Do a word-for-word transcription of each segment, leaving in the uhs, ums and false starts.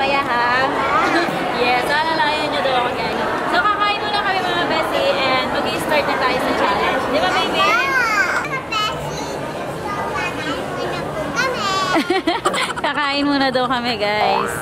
mamaya ha. Yes, alalayan nyo daw ako ganyan. So kakain muna kami mga Bessie and mag-i-start na tayo sa challenge. Di ba baby? Mga Bessie, so kakain muna po kami. Kakain muna daw kami guys.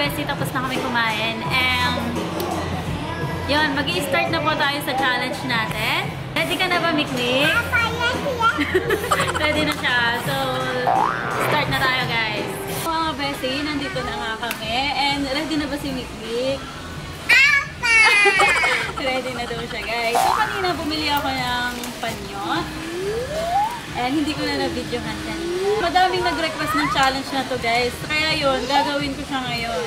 Bessie, tapos na kami kumain and yun, mag-i-start na po tayo sa challenge natin. Ready ka na ba, Mikmik? Ready na siya. So, start na tayo, guys. Mga Bessie, nandito na nga kami and ready na ba si Mikmik? Apa! Ready na daw siya, guys. So, kanina bumili ako ng panyo and hindi ko na na-videohan kanina. Madaming nag-request ng challenge na to guys. Kaya yun, gagawin ko siya ngayon.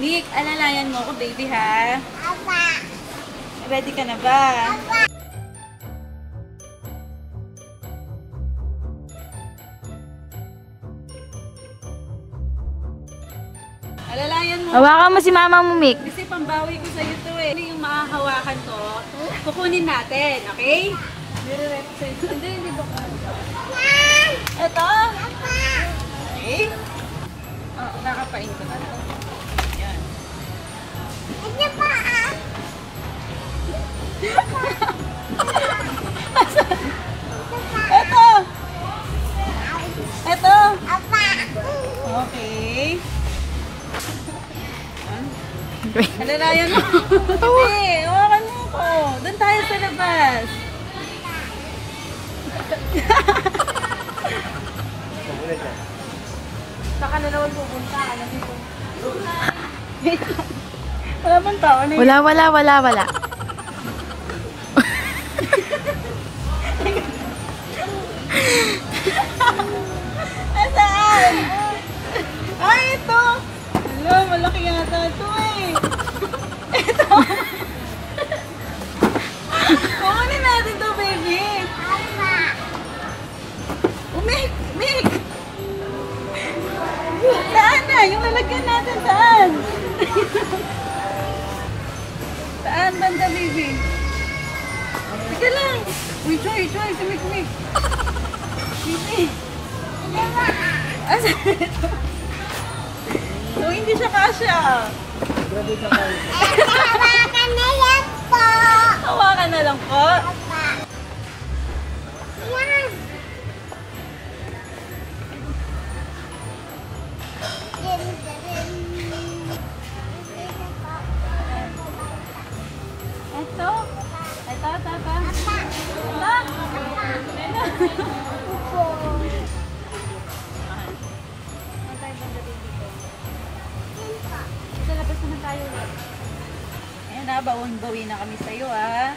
Nick, alalayan mo ko baby ha? Apa. Ready ka na ba? Apa. Alalayan mo. Hawakan mo si mama mo, Mick. Kasi pambawi ko sa'yo to eh. Yung makahawakan to, kukunin natin, okay? Hindi, hindi ba ka? Ito? Okay. Oh, nakapain ko na. Ayan. Ano pa ah? Ito! Ito! Okay. Alalayan mo. Hindi, hawakan mo ko. Doon tayo sa labas. Saka na naman pupunta, alam niyo. Wala bang tao na yun? Wala, wala, wala, wala. Asaan? Ay, ito! Hello, malaki nga ito. Ito eh! Ito! Kukunin natin ito, baby! Mick! Mick! Saan na? Yung lalagyan natin, saan? Saan banda, baby? Sige lang! Uy, Joy! Joy! Si Mick! Mick! Mick! Asan ito? So, hindi siya kasya. Grabe ka kayo. Hawakan na lang po! Hawakan na lang po? Bawin na kami sa'yo ah.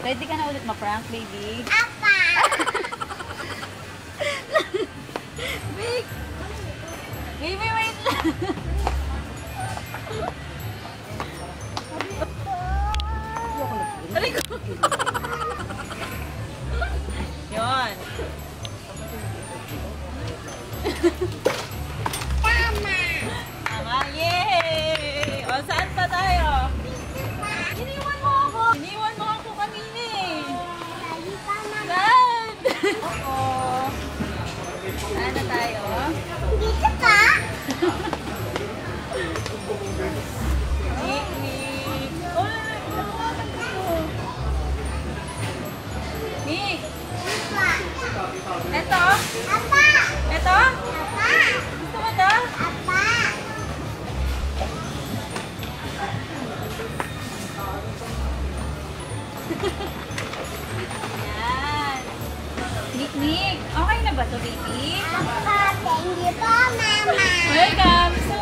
Ready ka na ulit ma-prank baby? Apa! Big! Baby wait lang! Aray ko! Yun! Tama! Tama! Yay! O saan pa tayo? Ito? Apa! Ito? Apa! Gusto mo ito? Apa! Ayan. Nick-nick. Okay na ba ito, baby? Apa! Thank you po, mama! Welcome! So,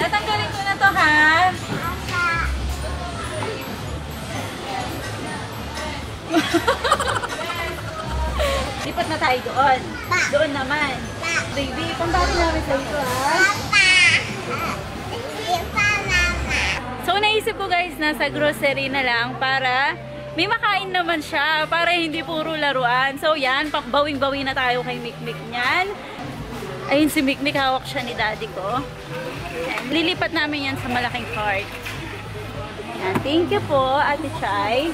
tatanggalin ko na ito, ha? Apa! Lipat na tayo doon. Pa. Doon naman. Pa. Baby, pambati namin sa ito ah. Papa! Hindi pa, mama. So, naisip ko guys na sa grocery na lang para may makain naman siya para hindi puro laruan. So yan, bawing-bawi na tayo kay Mikmik niyan. Ayun si Mikmik, hawak siya ni daddy ko. Ayan, lilipat namin yan sa malaking cart. Ayan, thank you po Ate Chay.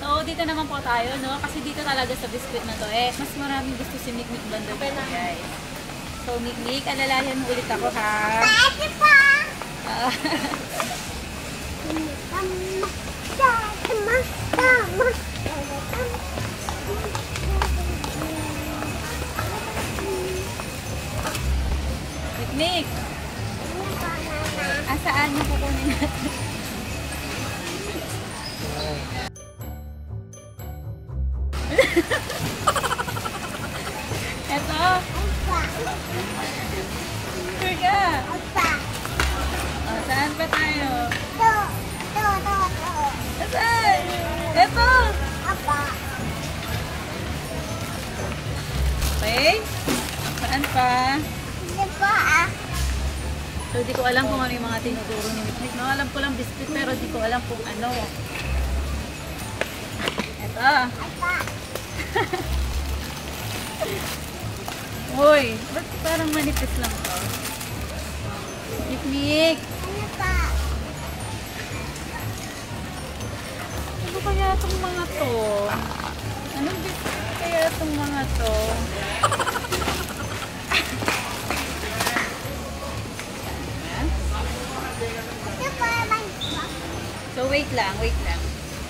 So dito naman po tayo, no? Kasi dito talaga sa biscuit na to eh, mas maraming gusto si Mikmik bando okay, guys. So Mikmik, alalayan mo ulit ako ha. Ate pa! Uh, Mikmik! Asaan mo kukunin natin? Eto! Sure ka! Saan pa tayo? Asaan? Eto! Okay? Saan pa? So, di ko alam kung ano yung mga tinuturo ni Mikmik. No, alam ko lang biscuit pero di ko alam kung ano. Eto. Uy, ba't parang manipis lang ito? Mikmik! Ano pa? Ano kaya itong mga to? Anong biscuit kaya itong mga to? So wait lang, wait lang.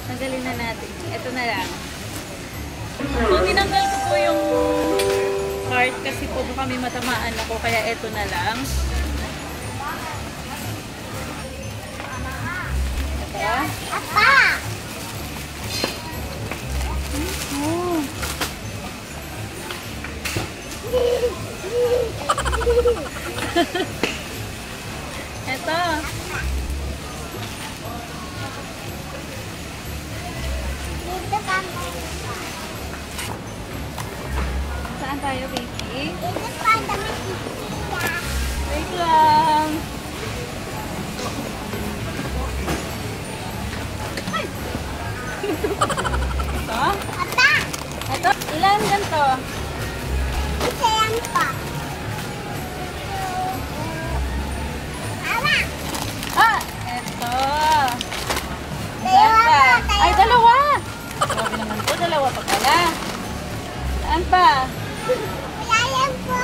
Tanggalin na natin. Ito na lang. So tinanggal ko po yung cart kasi po baka may matamaan ako kaya ito na lang. Ito. Apa! Ito. Ito. Saan tayo, baby? Wait lang. Ay! Ito? Ata! Ito? Ilan ganito? Isa yan pa. Awa! Ah! Ito! Dalawa! Ay, dalawa! Sabi naman po, dalawa pa pala. Saan pa? Wala yan po.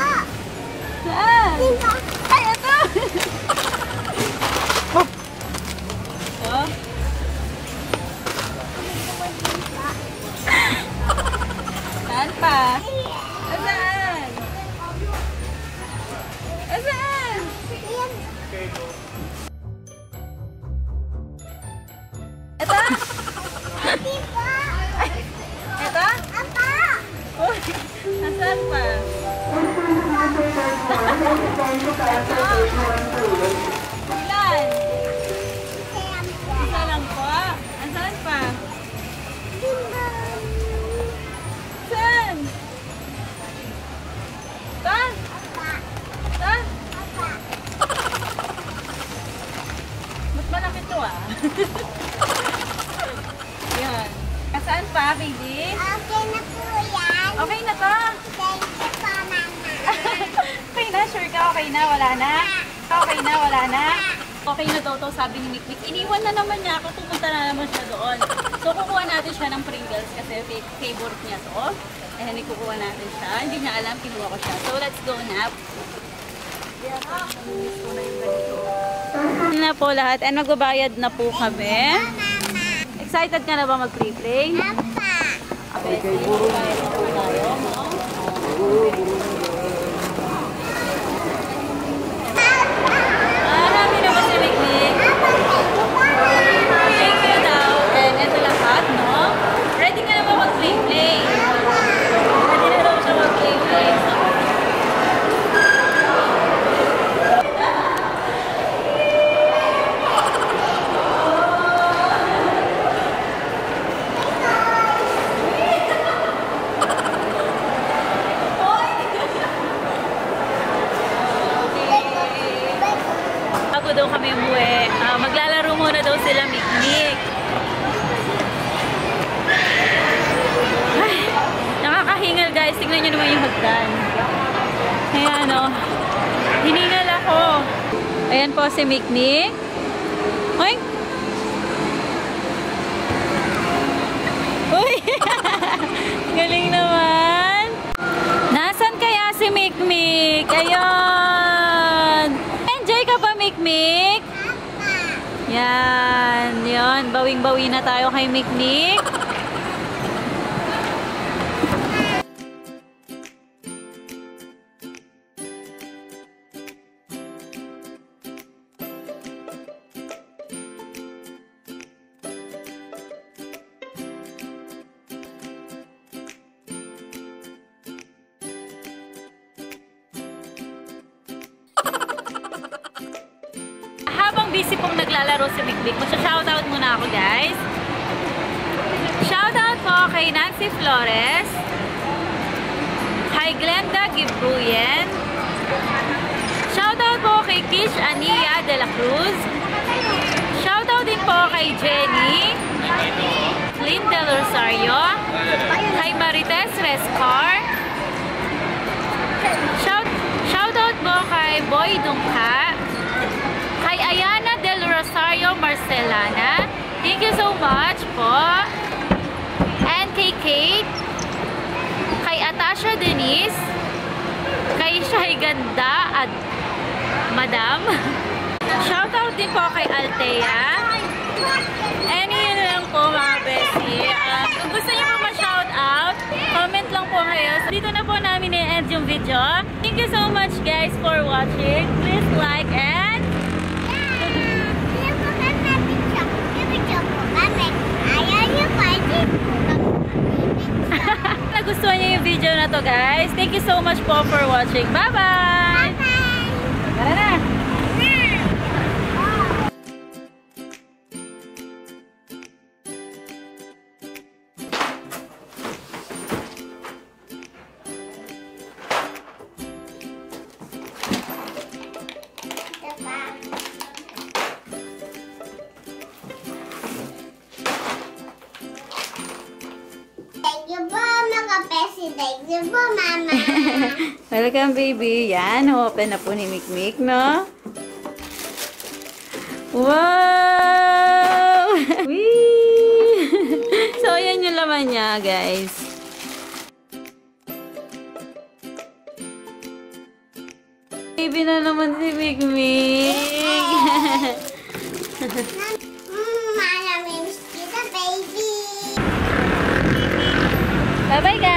Saan? Dito. Ay, ito! Ito? Saan pa? Saan? Saan? Ito? Ito? Nasaan pa? Ilan? Isa lang po? Nasaan pa? Saan? Saan? Saan? Mas malaki to ah. Yan. Nasaan pa, baby? Okay na po yan. Okay na to? Thank you po, Mama. Okay na? Sure ka? Okay na? Wala na? Okay na? Wala na? Okay na daw to, sabi ni Mikmik. Iniwan na naman niya ako. Pupunta na naman siya doon. So, kukuha natin siya ng Pringles kasi favorite niya to. And ikukuha natin siya. Hindi niya alam, kinuha ko siya. So, let's go na. Ayan na po lahat. And magbabayad na po kami. Excited ka na ba mag-replay? Okay, puro na tayo, no? Marami naman si Mikmik. Thank you daw. And ito lahat, no? Ready ka na ba mag-play-play? Ready na daw siya mag-play-play. Daw kami umuwi. Uh, maglalaro muna daw sila Mikmik. Ayan po si Mikmik. Hoy! Uy! Galing naman! Nasaan kaya si Mikmik? Ayun! Enjoy ka pa, Mikmik? Yan, yun. Bawing-bawi na tayo kay Mikmik. Habang busy pong naglalaro si Mikmik, masya-shoutout muna ako, guys. Shoutout po kay Nancy Flores, kay Glenda Gibruyen, shoutout po kay Kish Ania de la Cruz, shoutout din po kay Jenny, Linda Rosario, kay Marites Rescar, shoutout po kay Boy Dungka, kay Ayana Del Rosario Marcelana. Thank you so much po. And kay Kate, kay Atasha Denise, kay Shai Ganda at Madam. Shoutout din po kay Altea. And yun lang po mga bestie. Uh, kung gusto nyo po ma-shoutout, comment lang po kayo. So, dito na po namin i-end yung video. Thank you so much guys for watching. Please like and nagustuhan niyo yung video na to, guys. Thank you so much po for watching. Bye-bye! Bye-bye! Tara na! Thank you po, Mama. Welcome, baby. Yan, open na po ni Mikmik, no? Wow! Wee! So, yan yung laman niya, guys. Baby na naman si Mikmik. Mama, namiss kita, baby. Bye-bye, guys.